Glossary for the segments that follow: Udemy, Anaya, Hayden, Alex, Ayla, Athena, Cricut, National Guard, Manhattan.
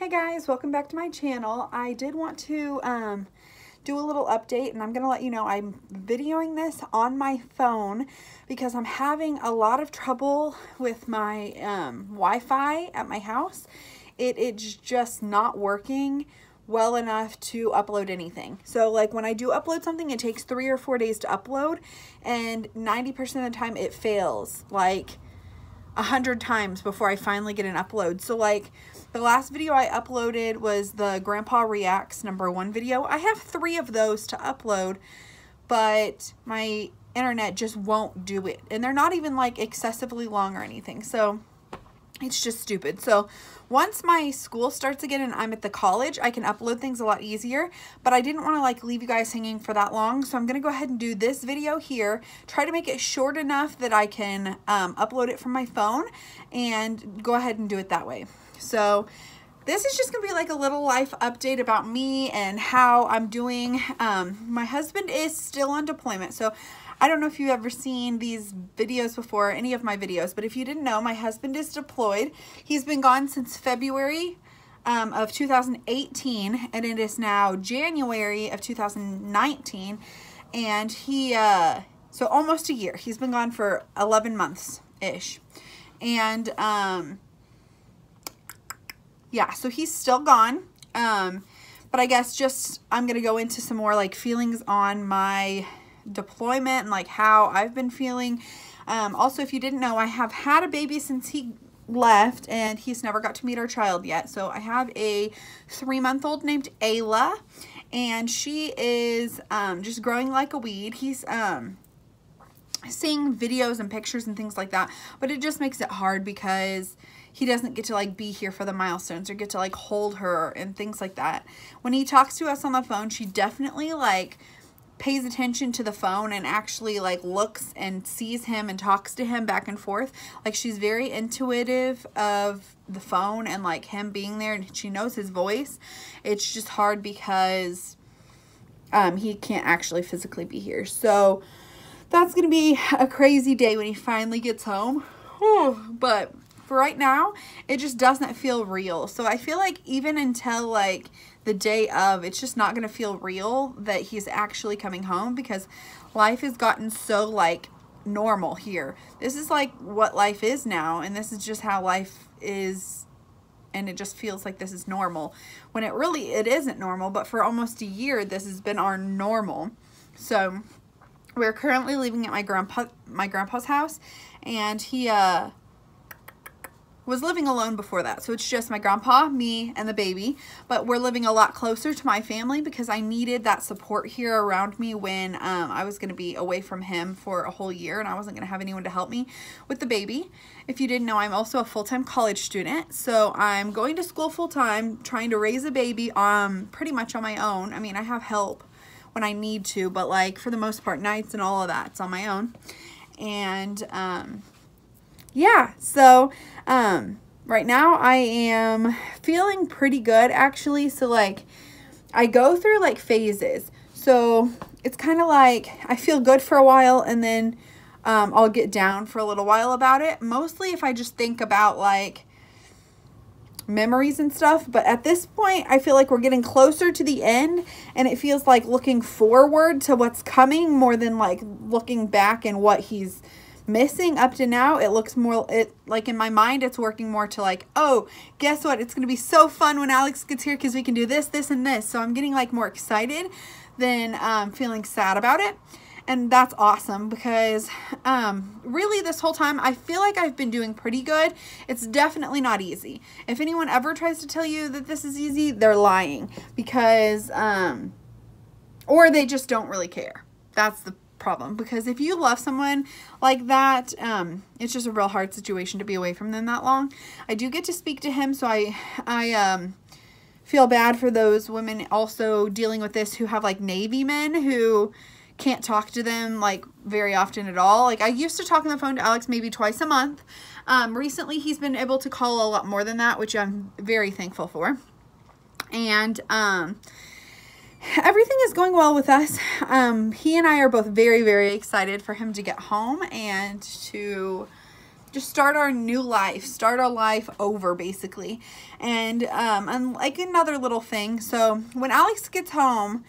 Hey guys, welcome back to my channel. I did want to do a little update, and I'm gonna let you know I'm videoing this on my phone because I'm having a lot of trouble with my Wi-Fi at my house. It's just not working well enough to upload anything. So like when I do upload something, it takes 3 or 4 days to upload, and 90% of the time it fails like 100 times before I finally get an upload. So like the last video I uploaded was the Grandpa Reacts #1 video. I have 3 of those to upload, but my internet just won't do it. And they're not even like excessively long or anything. So it's just stupid. So once my school starts again and I'm at the college, I can upload things a lot easier, but I didn't want to like leave you guys hanging for that long. So I'm going to go ahead and do this video here, try to make it short enough that I can upload it from my phone and go ahead and do it that way. So this is just going to be like a little life update about me and how I'm doing. My husband is still on deployment. So I don't know if you've ever seen these videos before, any of my videos, but if you didn't know, my husband is deployed. He's been gone since February of 2018, and it is now January of 2019, and he, so almost a year. He's been gone for 11 months-ish, and yeah, so he's still gone, but I guess just, I'm going to go into some more like feelings on my deployment and like how I've been feeling. Also, if you didn't know, I have had a baby since he left, and he's never got to meet our child yet. So I have a 3-month-old named Ayla, and she is just growing like a weed. He's seeing videos and pictures and things like that, but it just makes it hard because he doesn't get to like be here for the milestones or get to like hold her and things like that. When he talks to us on the phone, she definitely like pays attention to the phone and actually like looks and sees him and talks to him back and forth. Like she's very intuitive of the phone and like him being there, and she knows his voice. It's just hard because he can't actually physically be here. So that's gonna be a crazy day when he finally gets home. Whew. But for right now, it just doesn't feel real. So I feel like even until like the day of, it's just not going to feel real that he's actually coming home, because life has gotten so like normal here. This is like what life is now, and this is just how life is, and it just feels like this is normal when it really, it isn't normal. But for almost a year, this has been our normal. So we're currently living at my grandpa's house, and he was living alone before that. So it's just my grandpa, me, and the baby, but we're living a lot closer to my family because I needed that support here around me when I was going to be away from him for a whole year, and I wasn't going to have anyone to help me with the baby. If you didn't know, I'm also a full-time college student, so I'm going to school full-time, trying to raise a baby pretty much on my own. I mean, I have help when I need to, but like for the most part, nights and all of that, it's on my own. And yeah, so right now I am feeling pretty good actually. So like I go through like phases. So it's kind of like I feel good for a while, and then I'll get down for a little while about it. Mostly if I just think about like memories and stuff. But at this point, I feel like we're getting closer to the end, and it feels like looking forward to what's coming more than like looking back and what he's missing up to now. It looks more, it like in my mind, it's working more to like, oh, guess what? It's going to be so fun when Alex gets here because we can do this, this, and this. So I'm getting like more excited than feeling sad about it. And that's awesome because really this whole time, I feel like I've been doing pretty good. It's definitely not easy. If anyone ever tries to tell you that this is easy, they're lying, because, or they just don't really care. That's the problem, because if you love someone like that, it's just a real hard situation to be away from them that long. I do get to speak to him, so I feel bad for those women also dealing with this who have like Navy men who can't talk to them like very often at all. Like I used to talk on the phone to Alex maybe twice a month. Recently he's been able to call a lot more than that, which I'm very thankful for. And everything is going well with us. He and I are both very, very excited for him to get home and to just start our new life, start our life over basically. And like another little thing. So when Alex gets home,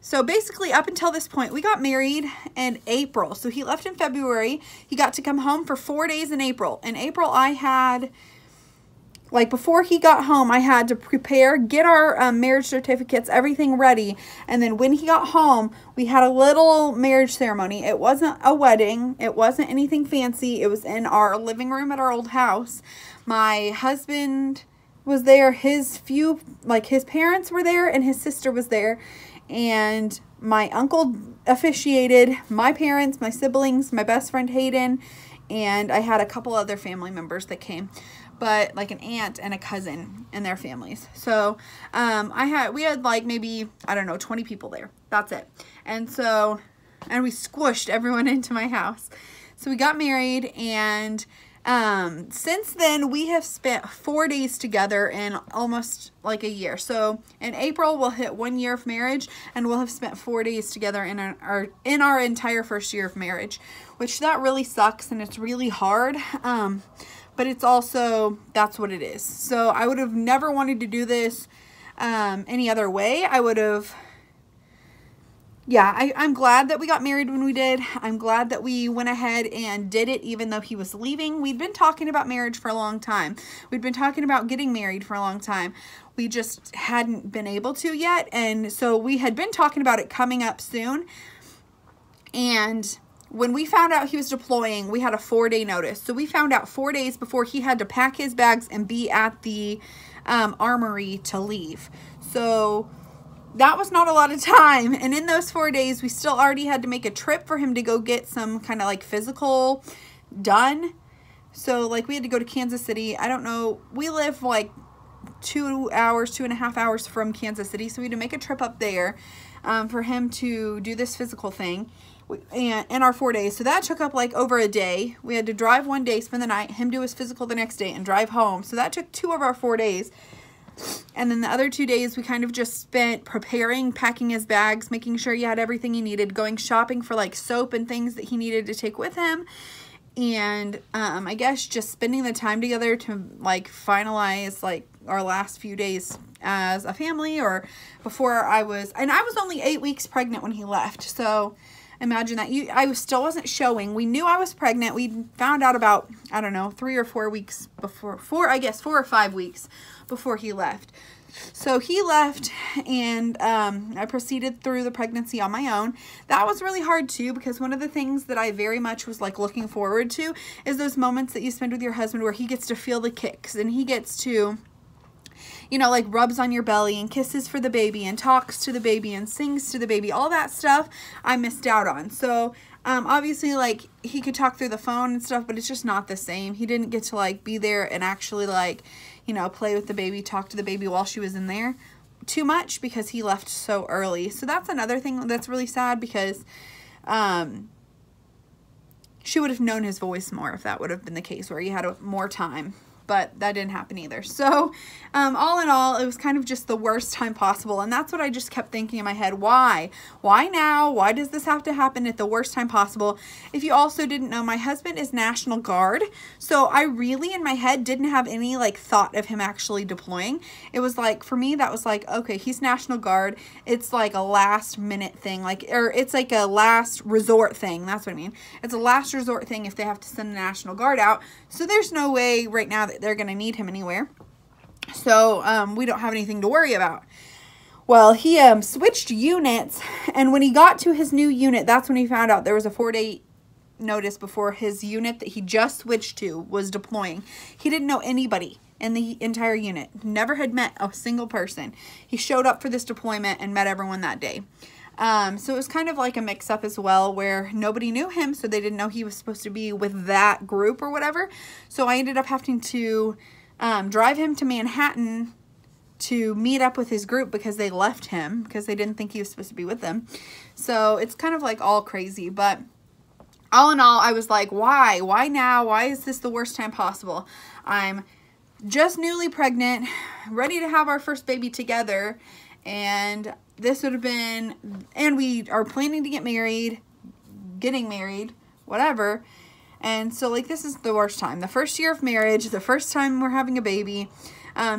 so basically up until this point, we got married in April. So he left in February. He got to come home for 4 days in April. In April, I had, like before he got home, I had to prepare, get our marriage certificates, everything ready. And then when he got home, we had a little marriage ceremony. It wasn't a wedding. It wasn't anything fancy. It was in our living room at our old house. My husband was there. His parents were there and his sister was there. And my uncle officiated, my parents, my siblings, my best friend Hayden, and I had a couple other family members that came, but like an aunt and a cousin and their families. So we had like maybe, I don't know, 20 people there. That's it. And we squished everyone into my house. So we got married, and since then we have spent 4 days together in almost like a year. So in April we'll hit 1 year of marriage, and we'll have spent 4 days together in our entire first year of marriage, which that really sucks and it's really hard. But it's also, that's what it is. So I would have never wanted to do this any other way. I would have, yeah, I'm glad that we got married when we did. I'm glad that we went ahead and did it even though he was leaving. We'd been talking about marriage for a long time. We'd been talking about getting married for a long time. We just hadn't been able to yet. And so we had been talking about it coming up soon. And when we found out he was deploying, we had a 4-day notice. So we found out 4 days before he had to pack his bags and be at the armory to leave. So that was not a lot of time, and in those 4 days we still already had to make a trip for him to go get some kind of like physical done. So like we had to go to Kansas City. I don't know, we live like 2 hours, 2.5 hours from Kansas City, so we had to make a trip up there for him to do this physical thing and in our 4 days. So that took up like over a day. We had to drive 1 day, spend the night, him do his physical the next day, and drive home. So that took 2 of our 4 days. And then the other 2 days we kind of just spent preparing, packing his bags, making sure he had everything he needed, going shopping for like soap and things that he needed to take with him. And I guess just spending the time together to like finalize like our last few days as a family, or before I was only 8 weeks pregnant when he left. So imagine that. I still wasn't showing. We knew I was pregnant. We found out about, I don't know, 3 or 4 weeks before, 4 or 5 weeks before he left. So he left, and I proceeded through the pregnancy on my own. That was really hard too, because one of the things that I very much was like looking forward to is those moments that you spend with your husband where he gets to feel the kicks and he gets to, you know, like rubs on your belly and kisses for the baby and talks to the baby and sings to the baby. All that stuff I missed out on. So obviously like he could talk through the phone and stuff, but it's just not the same. He didn't get to like be there and actually like, you know, play with the baby, talk to the baby while she was in there too much, because he left so early. So that's another thing that's really sad, because she would have known his voice more if that would have been the case, where he had more time. But that didn't happen either. So all in all, it was kind of just the worst time possible. And that's what I just kept thinking in my head. Why? Why now? Why does this have to happen at the worst time possible? If you also didn't know, my husband is National Guard. So I really, in my head, didn't have any like thought of him actually deploying. It was like, for me, that was like, okay, he's National Guard. It's like a last minute thing. Like, or it's like a last resort thing. That's what I mean. It's a last resort thing if they have to send the National Guard out. So there's no way right now that they're going to need him anywhere. So we don't have anything to worry about. Well, he switched units, and when he got to his new unit, that's when he found out there was a 4-day notice before his unit that he just switched to was deploying. He didn't know anybody in the entire unit, never had met a single person. He showed up for this deployment and met everyone that day. So it was kind of like a mix up as well, where nobody knew him, so they didn't know he was supposed to be with that group or whatever. So I ended up having to drive him to Manhattan to meet up with his group, because they left him because they didn't think he was supposed to be with them. So it's kind of like all crazy, but all in all, I was like, why? Why now? Why is this the worst time possible? I'm just newly pregnant, ready to have our first baby together, and this would have been, and we are planning to get married, whatever. And so like this is the worst time, the first year of marriage, the first time we're having a baby,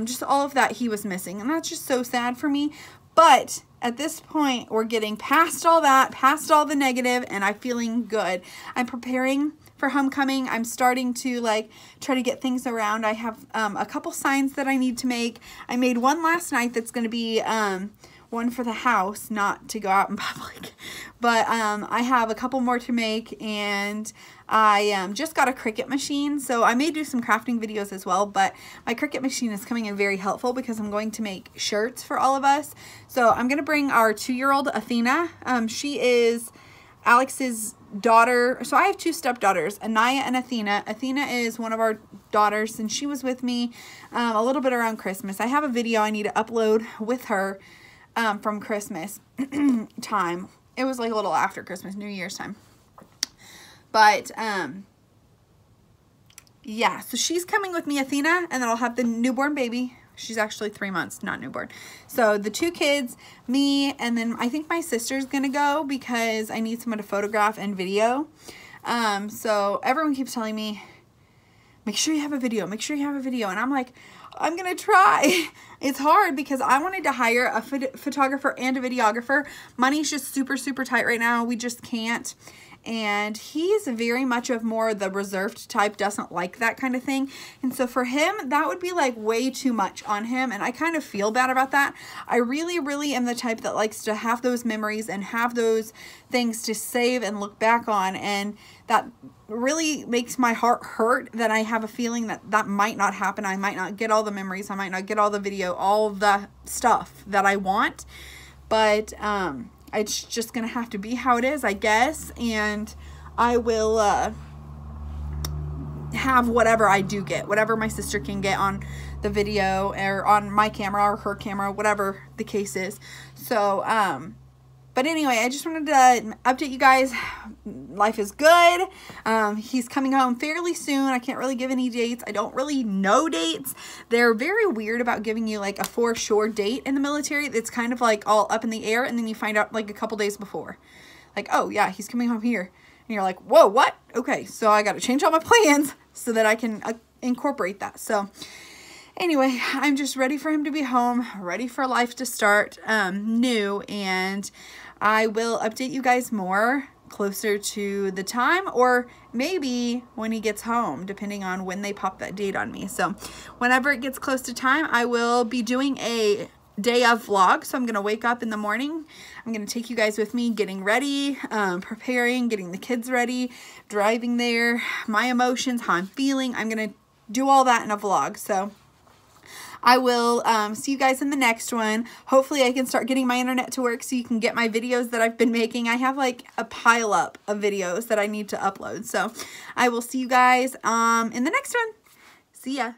just all of that he was missing. And that's just so sad for me. But at this point, we're getting past all that, past all the negative, and I'm feeling good. I'm preparing for homecoming. I'm starting to like try to get things around. I have a couple signs that I need to make. I made one last night that's going to be one for the house, not to go out in public. But I have a couple more to make, and I just got a Cricut machine. So I may do some crafting videos as well, but my Cricut machine is coming in very helpful because I'm going to make shirts for all of us. So I'm going to bring our 2-year-old Athena. She is Alex's daughter. So I have 2 stepdaughters, Anaya and Athena. Athena is one of our daughters, and she was with me a little bit around Christmas. I have a video I need to upload with her from Christmas time. It was like a little after Christmas, New Year's time. But yeah, so she's coming with me, Athena, and then I'll have the newborn baby. She's actually 3 months, not newborn. So the 2 kids, me, and then I think my sister's gonna go because I need someone to photograph and video. So everyone keeps telling me, make sure you have a video, make sure you have a video. And I'm like, I'm gonna try. It's hard because I wanted to hire a photographer and a videographer. Money's just super, super tight right now. We just can't. And he's very much of more the reserved type, doesn't like that kind of thing. And so for him, that would be like way too much on him. And I kind of feel bad about that. I really, really am the type that likes to have those memories and have those things to save and look back on. And that really makes my heart hurt that I have a feeling that that might not happen. I might not get all the memories. I might not get all the video, all the stuff that I want. But, it's just gonna have to be how it is, I guess, and I will have whatever I do get, whatever my sister can get on the video or on my camera or her camera, whatever the case is. So but anyway, I just wanted to update you guys. Life is good. He's coming home fairly soon. I can't really give any dates. I don't really know dates. They're very weird about giving you like a for sure date in the military. It's kind of like all up in the air, and then you find out like a couple days before. Like, oh yeah, he's coming home here. And you're like, whoa, what? Okay, so I got to change all my plans so that I can incorporate that. So anyway, I'm just ready for him to be home, ready for life to start new, and I will update you guys more closer to the time, or maybe when he gets home, depending on when they pop that date on me. So whenever it gets close to time, I will be doing a day of vlog. So I'm going to wake up in the morning. I'm going to take you guys with me, getting ready, preparing, getting the kids ready, driving there, my emotions, how I'm feeling. I'm going to do all that in a vlog. So I will see you guys in the next one. Hopefully I can start getting my internet to work so you can get my videos that I've been making. I have like a pile up of videos that I need to upload. So I will see you guys in the next one. See ya.